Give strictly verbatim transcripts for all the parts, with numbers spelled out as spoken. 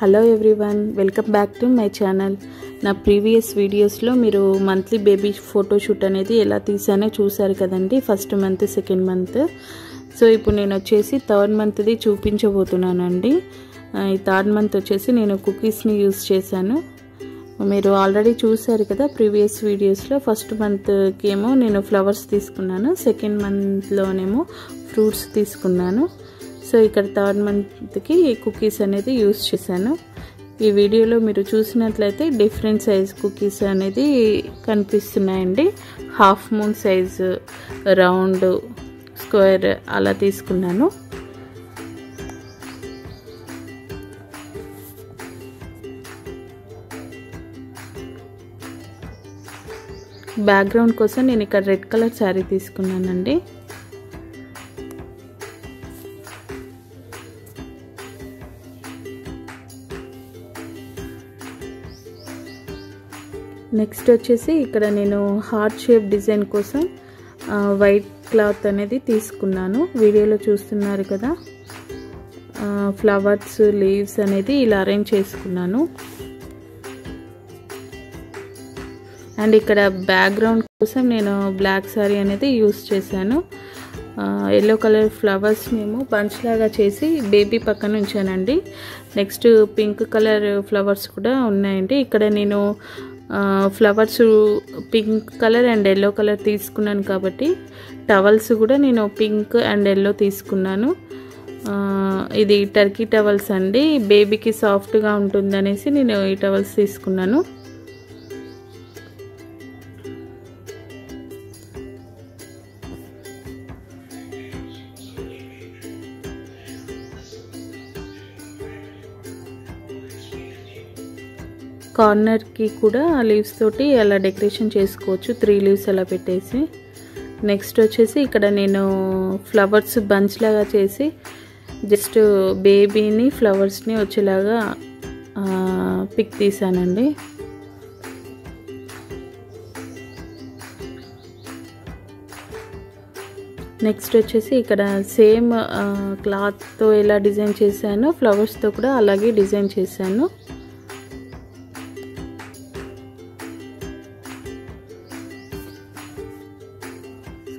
Hello everyone, welcome back to my channel. నా previous వీడియోస్లో మీరు మంత్లీ బేబీ ఫోటోషూట్ అనేది ఎలా తీసానో చూసారు కదండి, first month second month. So ఇప్పుడు నేను వచ్చేసి థర్డ్ మంత్ది చూపించబోతున్నానండి. ఈ థర్డ్ మంత్ వచ్చేసి నేను కుకీస్ని యూజ్ చేశాను. మీరు ఆల్రెడీ చూసారు కదా ప్రీవియస్ వీడియోస్లో, ఫస్ట్ మంత్కి ఏమో నేను ఫ్లవర్స్ తీసుకున్నాను, సెకండ్ మంత్లోనేమో ఫ్రూట్స్ తీసుకున్నాను. సో ఇక్కడ థర్డ్ మంత్కి కుకీస్ అనేది యూజ్ చేశాను. ఈ వీడియోలో మీరు చూసినట్లయితే డిఫరెంట్ సైజ్ కుకీస్ అనేది కనిపిస్తున్నాయండి. Half moon size, round, square అలా తీసుకున్నాను. బ్యాక్గ్రౌండ్ కోసం నేను ఇక్కడ రెడ్ కలర్ శారీ తీసుకున్నానండి. నెక్స్ట్ వచ్చేసి ఇక్కడ నేను హార్ట్ షేప్ డిజైన్ కోసం వైట్ క్లాత్ అనేది తీసుకున్నాను. వీడియోలో చూస్తున్నారు కదా, ఫ్లవర్స్, లీవ్స్ అనేది ఇలా అరేంజ్ చేసుకున్నాను. అండ్ ఇక్కడ బ్యాక్గ్రౌండ్ కోసం నేను బ్లాక్ శారీ అనేది యూస్ చేశాను. ఎల్లో కలర్ ఫ్లవర్స్ మేము బంచ్ లాగా చేసి బేబీ పక్కన ఉంచానండి. నెక్స్ట్ పింక్ కలర్ ఫ్లవర్స్ కూడా ఉన్నాయండి. ఇక్కడ నేను flowers pink colour and yellow colour తీసుకున్నాను కాబట్టి టవల్స్ కూడా నేను పింక్ అండ్ ఎల్లో తీసుకున్నాను. ఇది టర్కీ టవల్స్ అండి, బేబీకి సాఫ్ట్గా ఉంటుందనేసి నేను ఈ టవల్స్ తీసుకున్నాను. కార్నర్కి కూడా లీవ్స్ తోటి అలా డెకరేషన్ చేసుకోవచ్చు, త్రీ లీవ్స్ అలా పెట్టేసి. నెక్స్ట్ వచ్చేసి ఇక్కడ నేను ఫ్లవర్స్ బంచ్ లాగా చేసి జస్ట్ బేబీని ఫ్లవర్స్ని వచ్చేలాగా పిక్ తీసానండి. నెక్స్ట్ వచ్చేసి ఇక్కడ సేమ్ క్లాత్తో ఎలా డిజైన్ చేశానో ఫ్లవర్స్తో కూడా అలాగే డిజైన్ చేశాను.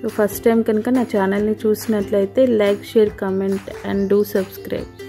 సో ఫస్ట్ టైం కనుక నా ఛానల్ని చూసినట్లయితే like, share, comment and do subscribe.